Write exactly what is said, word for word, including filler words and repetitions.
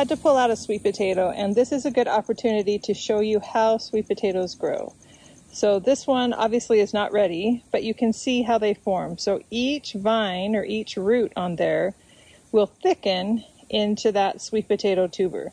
had to pull out a sweet potato, and this is a good opportunity to show you how sweet potatoes grow. So this one obviously is not ready, but you can see how they form. So each vine or each root on there will thicken into that sweet potato tuber.